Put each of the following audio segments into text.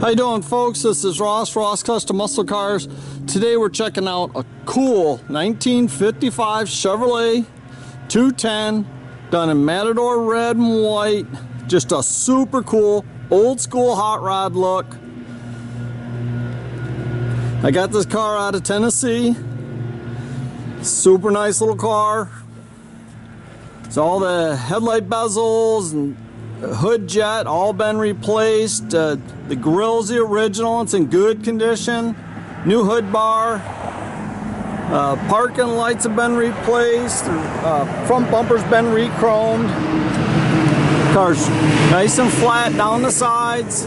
How you doing, folks? This is Ross Custom Muscle Cars. Today we're checking out a cool 1955 Chevrolet 210 done in Matador Red and white. Just a super cool old school hot rod look. I got this car out of Tennessee. Super nice little car. It's all the headlight bezels and hood jet all been replaced. The grill's the original. It's in good condition. New hood bar. Parking lights have been replaced. Front bumper's been re-chromed. Car's nice and flat down the sides.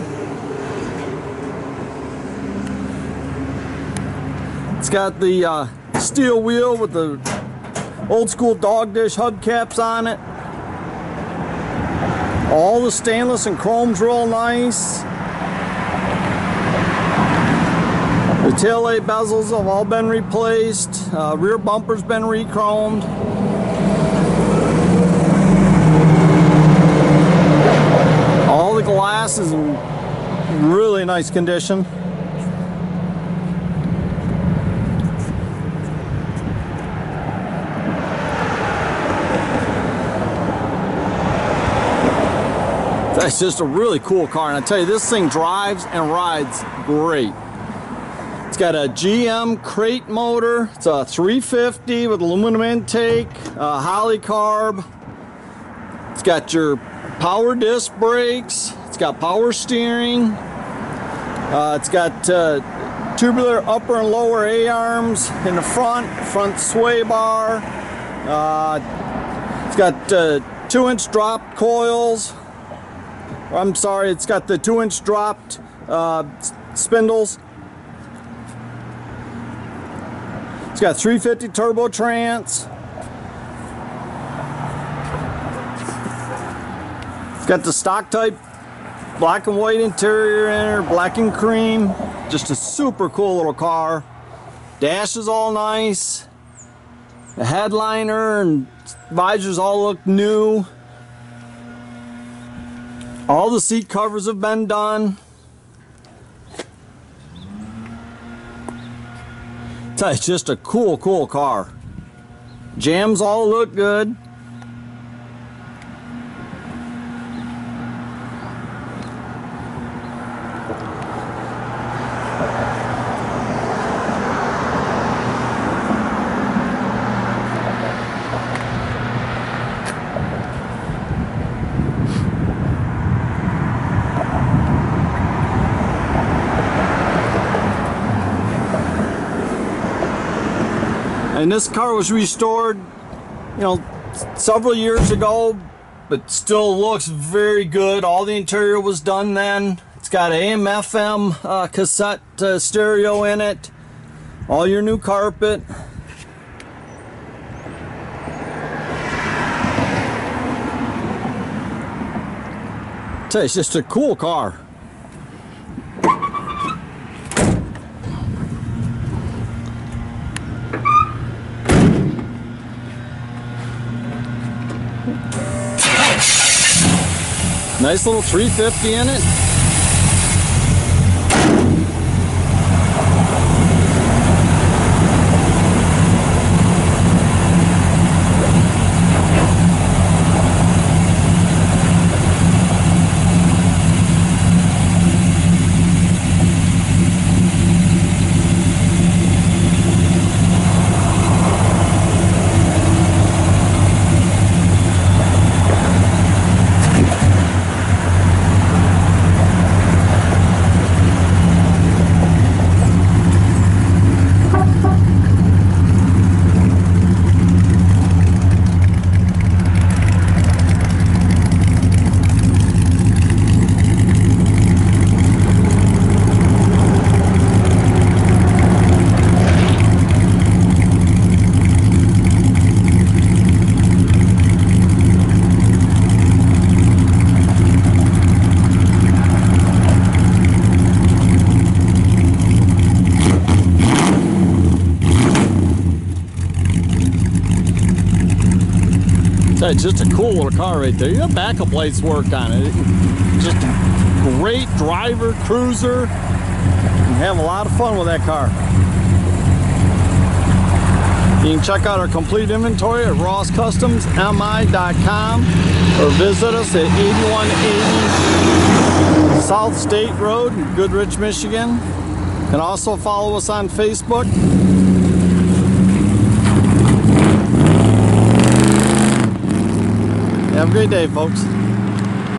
It's got the steel wheel with the old school dog dish hubcaps on it. All the stainless and chrome's real nice. The taillight bezels have all been replaced. Rear bumper's been re-chromed. All the glass is in really nice condition. It's just a really cool car, and I tell you, this thing drives and rides great. It's got a GM Crate motor. It's a 350 with aluminum intake, Holley carb. It's got your power disc brakes. It's got power steering. It's got tubular upper and lower A-arms in the front sway bar. It's got 2-inch drop coils. I'm sorry, it's got the 2-inch dropped spindles. It's got 350 turbo trans. It's got the stock type black and white interior in her, black and cream. Just a super cool little car. Dash is all nice. The headliner and visors all look new. All the seat covers have been done. It's just a cool car. Jams all look good. And this car was restored, you know, several years ago, but still looks very good. All the interior was done then. It's got AM/FM cassette stereo in it. All your new carpet. It's just a cool car. Nice little 350 in it. It's just a cool little car right there. You have backup lights worked on it. Just great driver, cruiser. You can have a lot of fun with that car. You can check out our complete inventory at RossCustomsMI.com or visit us at 8180 South State Road in Goodrich, Michigan. You can also follow us on Facebook. Have a great day, folks.